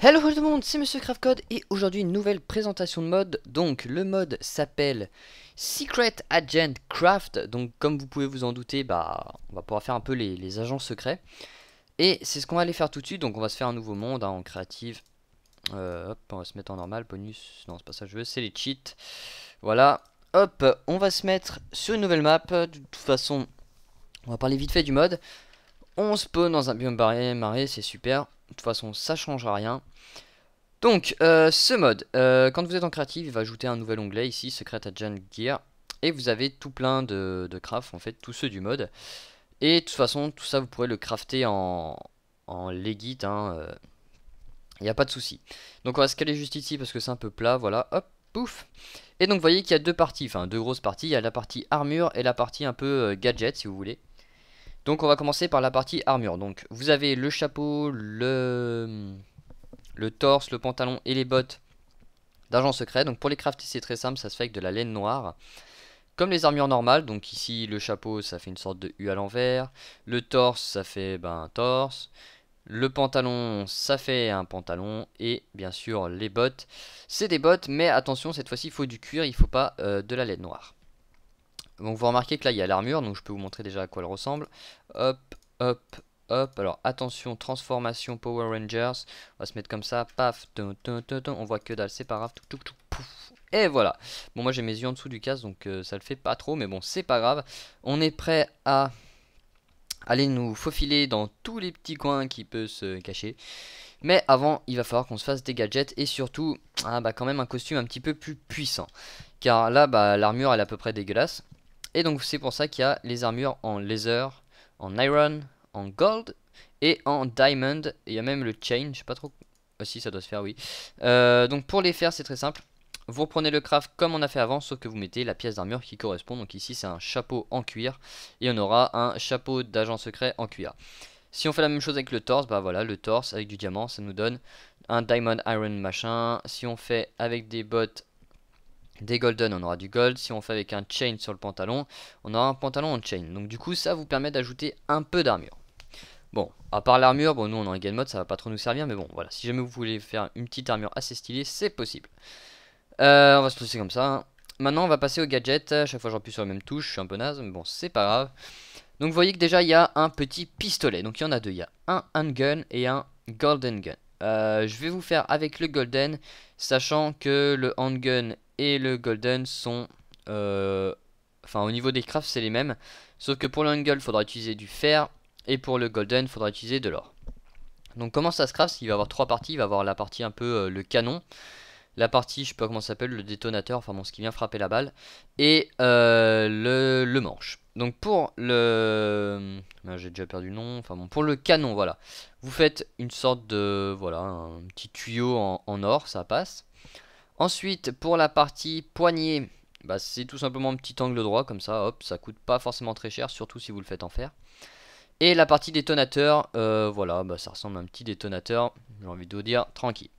Hello tout le monde, c'est Monsieur CraftCode et aujourd'hui une nouvelle présentation de mode. Donc le mode s'appelle Secret Agent Craft. Donc comme vous pouvez vous en douter, on va pouvoir faire un peu les agents secrets. Et c'est ce qu'on va aller faire tout de suite. Donc on va se faire un nouveau monde en créative. Hop, on va se mettre en normal, bonus, non c'est pas ça que je veux, c'est les cheats. Voilà, hop, on va se mettre sur une nouvelle map. De toute façon, on va parler vite fait du mode. On spawn dans un biome marée, c'est super. De toute façon ça changera rien. Donc ce mode, quand vous êtes en créative, il va ajouter un nouvel onglet ici, Secret Agent Gear. Et vous avez tout plein de crafts, en fait, tous ceux du mode. Et de toute façon, tout ça vous pourrez le crafter en legit, hein, il n'y a pas de souci. Donc on va se caler juste ici parce que c'est un peu plat. Voilà, hop, pouf. Et donc vous voyez qu'il y a deux parties, enfin deux grosses parties. Il y a la partie armure et la partie un peu gadget si vous voulez. Donc on va commencer par la partie armure. Donc vous avez le chapeau, le torse, le pantalon et les bottes d'agent secret. Donc pour les crafter c'est très simple, ça se fait avec de la laine noire. Comme les armures normales, donc ici le chapeau ça fait une sorte de U à l'envers. Le torse ça fait un torse. Le pantalon, ça fait un pantalon. Et bien sûr, les bottes, c'est des bottes. Mais attention, cette fois-ci, il faut du cuir, il faut pas de la laine noire. Donc vous remarquez que là, il y a l'armure. Donc je peux vous montrer déjà à quoi elle ressemble. Hop, hop, hop. Alors attention, transformation Power Rangers. On va se mettre comme ça. Paf, tum, tum, tum, tum. On voit que dalle, c'est pas grave. Tuk, tuk, tuk, pouf. Et voilà. Bon, moi j'ai mes yeux en dessous du casque, donc ça le fait pas trop. Mais bon, c'est pas grave. On est prêt à... allez nous faufiler dans tous les petits coins qui peuvent se cacher. Mais avant, il va falloir qu'on se fasse des gadgets. Et surtout, quand même un costume un petit peu plus puissant. Car là, l'armure, elle est à peu près dégueulasse. Et donc, c'est pour ça qu'il y a les armures en laser, en iron, en gold et en diamond. Et il y a même le chain, je sais pas trop... Ah si, ça doit se faire, oui. Donc, pour les faire, c'est très simple. Vous reprenez le craft comme on a fait avant, sauf que vous mettez la pièce d'armure qui correspond. Donc ici c'est un chapeau en cuir et on aura un chapeau d'agent secret en cuir. Si on fait la même chose avec le torse, voilà, le torse avec du diamant, ça nous donne un diamond iron machin. Si on fait avec des bottes, des golden, on aura du gold. Si on fait avec un chain sur le pantalon, on aura un pantalon en chain. Donc du coup ça vous permet d'ajouter un peu d'armure. Bon, à part l'armure, bon nous on est en game mode, ça va pas trop nous servir, mais bon voilà, si jamais vous voulez faire une petite armure assez stylée, c'est possible. On va se pousser comme ça. Maintenant on va passer au gadget. À chaque fois j'appuie sur la même touche, je suis un peu naze, mais bon c'est pas grave. Donc vous voyez que déjà il y a un petit pistolet. Donc il y en a deux, il y a un handgun et un golden gun. Je vais vous faire avec le golden, sachant que le handgun et le golden sont... enfin au niveau des crafts c'est les mêmes. Sauf que pour le handgun il faudra utiliser du fer et pour le golden il faudra utiliser de l'or. Donc comment ça se craft? Il va y avoir trois parties. Il va y avoir la partie un peu le canon. La partie, je sais pas comment ça s'appelle, le détonateur, enfin bon, ce qui vient frapper la balle. Et le manche. Donc pour le... j'ai déjà perdu le nom. Enfin bon, pour le canon, voilà. Vous faites une sorte de... voilà, un petit tuyau en or, ça passe. Ensuite, pour la partie poignée, c'est tout simplement un petit angle droit, comme ça, hop, ça coûte pas forcément très cher, surtout si vous le faites en fer. Et la partie détonateur, voilà, ça ressemble à un petit détonateur, j'ai envie de vous dire, tranquille.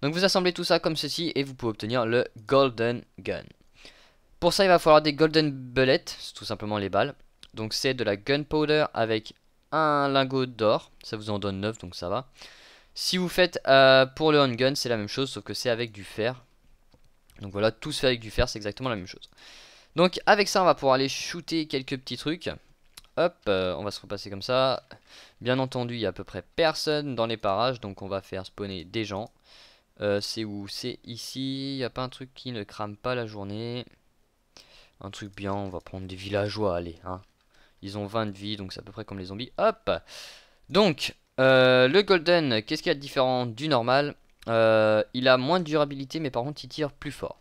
Donc vous assemblez tout ça comme ceci et vous pouvez obtenir le Golden Gun. Pour ça il va falloir des Golden Bullets, c'est tout simplement les balles. Donc c'est de la Gunpowder avec un lingot d'or, ça vous en donne 9 donc ça va. Si vous faites pour le handgun c'est la même chose sauf que c'est avec du fer. Donc voilà, tout se fait avec du fer, c'est exactement la même chose. Donc avec ça on va pouvoir aller shooter quelques petits trucs. Hop, on va se repasser comme ça. Bien entendu il n'y a à peu près personne dans les parages donc on va faire spawner des gens. C'est où? C'est ici. Il n'y a pas un truc qui ne crame pas la journée. Un truc bien, on va prendre des villageois, allez. Hein. Ils ont 20 de vie, donc c'est à peu près comme les zombies. Hop. Donc, le golden, qu'est-ce qu'il y a de différent du normal? Il a moins de durabilité, mais par contre, il tire plus fort.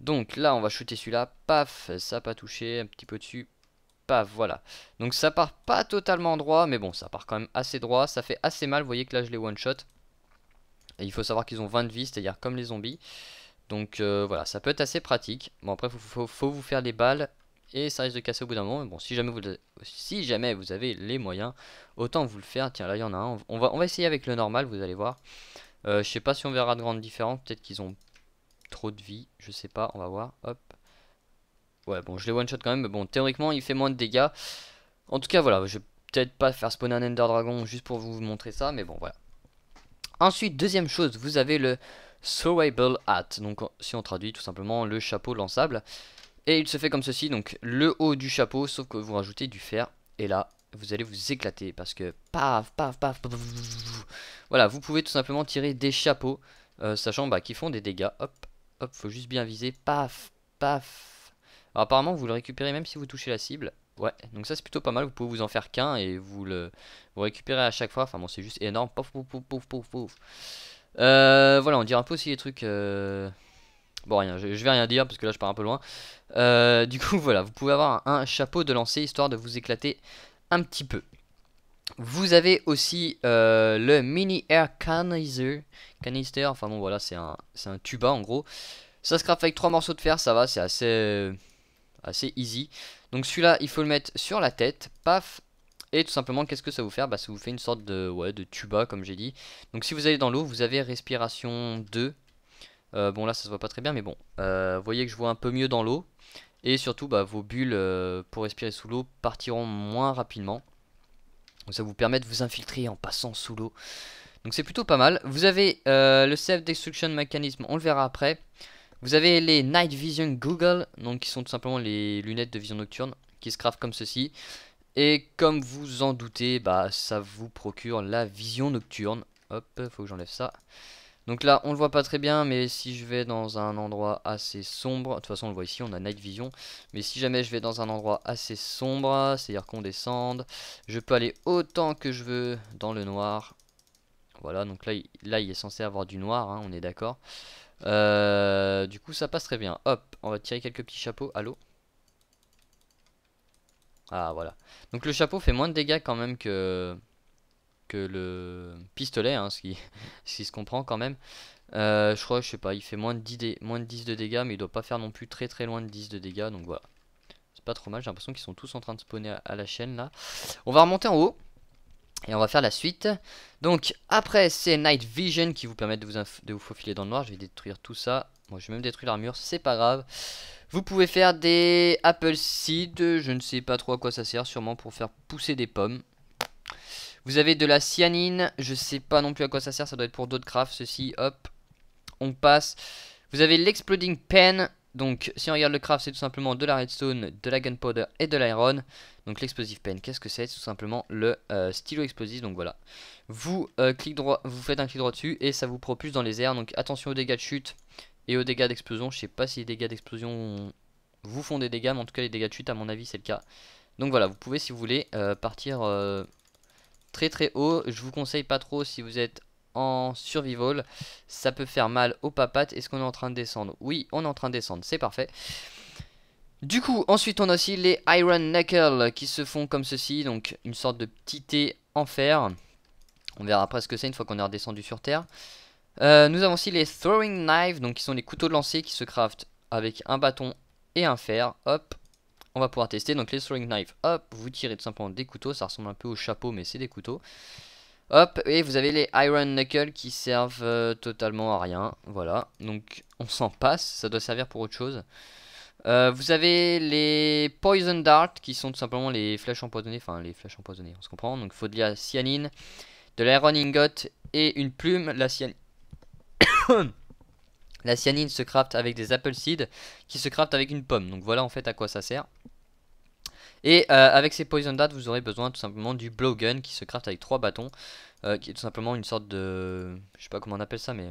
Donc là, on va shooter celui-là. Paf, ça n'a pas touché, un petit peu dessus. Paf, voilà. Donc ça part pas totalement droit, mais bon, ça part quand même assez droit. Ça fait assez mal, vous voyez que là, je l'ai one-shot. Et il faut savoir qu'ils ont 20 de vie, c'est-à-dire comme les zombies. Donc voilà, ça peut être assez pratique. Bon après, faut vous faire les balles et ça risque de casser au bout d'un moment. Mais bon, si jamais vous avez les moyens, autant vous le faire. Tiens, là il y en a un. On va essayer avec le normal, vous allez voir. Je sais pas si on verra de grandes différences. Peut-être qu'ils ont trop de vie, je sais pas. On va voir. Hop. Ouais, bon, je l'ai one-shot quand même, mais bon, théoriquement, il fait moins de dégâts. En tout cas, voilà, je vais peut-être pas faire spawner un Ender Dragon juste pour vous montrer ça, mais bon, voilà. Ensuite, deuxième chose, vous avez le Throwable Hat. Donc, si on traduit tout simplement le chapeau lançable. Et il se fait comme ceci, donc le haut du chapeau, sauf que vous rajoutez du fer. Et là, vous allez vous éclater parce que paf, paf, paf, paf, paf. Voilà, vous pouvez tout simplement tirer des chapeaux, sachant bah, qu'ils font des dégâts. Hop, hop, faut juste bien viser. Paf, paf. Alors, apparemment, vous le récupérez même si vous touchez la cible. Ouais, donc ça c'est plutôt pas mal. Vous pouvez vous en faire qu'un et vous le récupérez à chaque fois. Enfin bon, c'est juste énorme. Pouf, pouf, pouf, pouf, pouf, pouf. Voilà, on dirait un peu aussi les trucs. Bon, rien, je vais rien dire parce que là je pars un peu loin. Du coup, voilà, vous pouvez avoir un chapeau de lancer histoire de vous éclater un petit peu. Vous avez aussi le mini air canister. Canister, enfin bon, voilà, c'est un tuba en gros. Ça se craft avec 3 morceaux de fer, ça va, c'est assez easy. Donc celui-là, il faut le mettre sur la tête. Paf! Et tout simplement, qu'est-ce que ça vous fait? Bah, ça vous fait une sorte de, ouais, de tuba, comme j'ai dit. Donc si vous allez dans l'eau, vous avez respiration 2. Bon là ça se voit pas très bien mais bon, vous voyez que je vois un peu mieux dans l'eau. Et surtout bah, vos bulles pour respirer sous l'eau partiront moins rapidement. Donc ça vous permet de vous infiltrer en passant sous l'eau. Donc c'est plutôt pas mal. Vous avez le Self-destruction Mechanism, on le verra après. Vous avez les Night Vision Google, donc qui sont tout simplement les lunettes de vision nocturne, qui se craftent comme ceci. Et comme vous en doutez, bah ça vous procure la vision nocturne. Hop, faut que j'enlève ça. Donc là on le voit pas très bien, mais si je vais dans un endroit assez sombre, de toute façon on le voit ici, on a Night Vision. Mais si jamais je vais dans un endroit assez sombre, c'est-à-dire qu'on descende, je peux aller autant que je veux dans le noir. Voilà, donc là il est censé avoir du noir, hein, on est d'accord. Du coup ça passe très bien. Hop, on va tirer quelques petits chapeaux, allô. Ah voilà, donc le chapeau fait moins de dégâts quand même que le pistolet, hein, ce qui se comprend quand même. Je crois, je sais pas, il fait moins de 10 de dégâts, mais il doit pas faire non plus très très loin de 10 de dégâts, donc voilà, c'est pas trop mal. J'ai l'impression qu'ils sont tous en train de spawner à la chaîne là. On va remonter en haut et on va faire la suite. Donc après c'est Night Vision qui vous permettent de vous faufiler dans le noir. Je vais détruire tout ça, moi je vais même détruire l'armure, c'est pas grave. Vous pouvez faire des Apple Seed, je ne sais pas trop à quoi ça sert, sûrement pour faire pousser des pommes. Vous avez de la cyanine, je sais pas non plus à quoi ça sert, ça doit être pour d'autres crafts, ceci, hop, on passe. Vous avez l'exploding pen, donc si on regarde le craft, c'est tout simplement de la redstone, de la gunpowder et de l'iron. Donc l'explosive pen, qu'est-ce que c'est? Tout simplement le stylo explosif, donc voilà. Vous, vous faites un clic droit dessus et ça vous propulse dans les airs, donc attention aux dégâts de chute et aux dégâts d'explosion. Je sais pas si les dégâts d'explosion vous font des dégâts, mais en tout cas les dégâts de chute à mon avis c'est le cas. Donc voilà, vous pouvez si vous voulez partir... très très haut. Je vous conseille pas trop si vous êtes en survival, ça peut faire mal aux papates. Est-ce qu'on est en train de descendre? Oui, on est en train de descendre, c'est parfait. Du coup ensuite on a aussi les Iron Knuckles qui se font comme ceci, donc une sorte de petit T en fer. On verra après ce que c'est une fois qu'on est redescendu sur terre. Nous avons aussi les Throwing Knives, donc qui sont les couteaux de lancer qui se craftent avec un bâton et un fer. Hop, on va pouvoir tester. Donc les throwing knife, hop, vous tirez tout simplement des couteaux, ça ressemble un peu au chapeau mais c'est des couteaux. Hop, et vous avez les iron knuckles qui servent totalement à rien, voilà, donc on s'en passe, ça doit servir pour autre chose. Vous avez les poison dart qui sont tout simplement les flèches empoisonnées, enfin les flèches empoisonnées, on se comprend. Donc il faut de la cyanine, de l'iron ingot et une plume. La cyanine se craft avec des apple seeds qui se craft avec une pomme. Donc voilà en fait à quoi ça sert. Et avec ces poison darts vous aurez besoin tout simplement du blowgun qui se craft avec 3 bâtons. Qui est tout simplement une sorte de... je sais pas comment on appelle ça mais...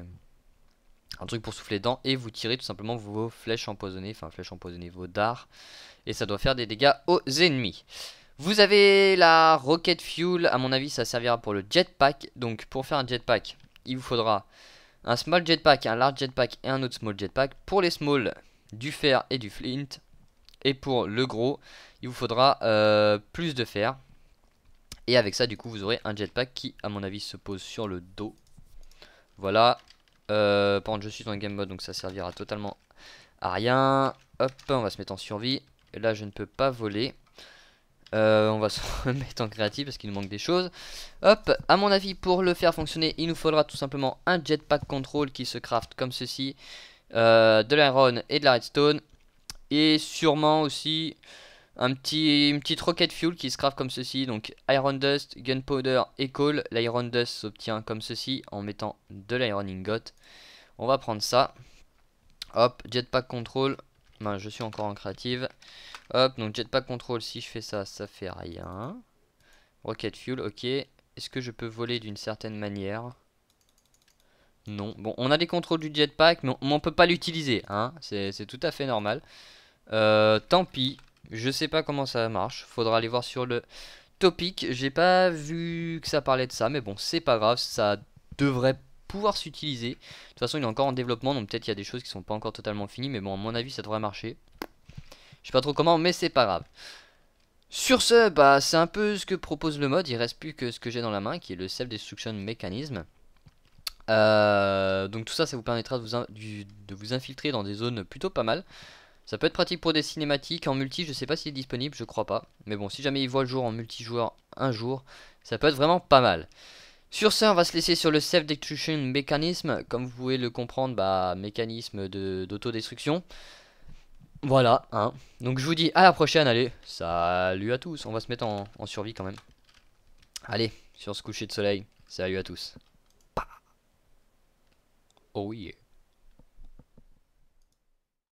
un truc pour souffler dedans. Et vous tirez tout simplement vos flèches empoisonnées. Enfin flèches empoisonnées, vos dards. Et ça doit faire des dégâts aux ennemis. Vous avez la rocket fuel. À mon avis ça servira pour le jetpack. Donc pour faire un jetpack il vous faudra... un small jetpack, un large jetpack et un autre small jetpack. Pour les small, du fer et du flint. Et pour le gros, il vous faudra plus de fer. Et avec ça, du coup, vous aurez un jetpack qui, à mon avis, se pose sur le dos. Voilà. Par contre, je suis dans le game mode, donc ça servira totalement à rien. Hop, on va se mettre en survie. Et là, je ne peux pas voler. On va se remettre en créatif parce qu'il nous manque des choses. Hop, à mon avis pour le faire fonctionner il nous faudra tout simplement un jetpack control qui se craft comme ceci, de l'iron et de la redstone. et sûrement aussi une petite Rocket Fuel qui se craft comme ceci. Donc Iron Dust, Gunpowder et Coal. L'Iron Dust s'obtient comme ceci en mettant de l'Iron Ingot. On va prendre ça. Hop, Jetpack Control. Ben, je suis encore en créative. Hop, donc Jetpack Control, si je fais ça, ça fait rien. Rocket Fuel, ok. Est-ce que je peux voler d'une certaine manière? Non. Bon, on a les contrôles du Jetpack, mais on peut pas l'utiliser, hein. C'est tout à fait normal. Tant pis. Je sais pas comment ça marche, faudra aller voir sur le topic, j'ai pas vu que ça parlait de ça, mais bon c'est pas grave, ça devrait pouvoir s'utiliser. De toute façon il est encore en développement, donc peut-être il y a des choses qui sont pas encore totalement finies, mais bon à mon avis ça devrait marcher. Je sais pas trop comment, mais c'est pas grave. Sur ce, bah c'est un peu ce que propose le mod, il reste plus que ce que j'ai dans la main, qui est le Self-destruction Mechanism. Donc tout ça, ça vous permettra de vous infiltrer dans des zones plutôt pas mal. Ça peut être pratique pour des cinématiques, en multi je sais pas s'il est disponible, je crois pas. Mais bon, si jamais il voit le jour en multijoueur un jour, ça peut être vraiment pas mal. Sur ce, on va se laisser sur le Self-Destruction Mechanism. Comme vous pouvez le comprendre, bah, mécanisme d'autodestruction. Voilà, hein. Donc je vous dis à la prochaine, allez, salut à tous. On va se mettre en survie quand même. Allez, sur ce coucher de soleil, salut à tous. Oh yeah.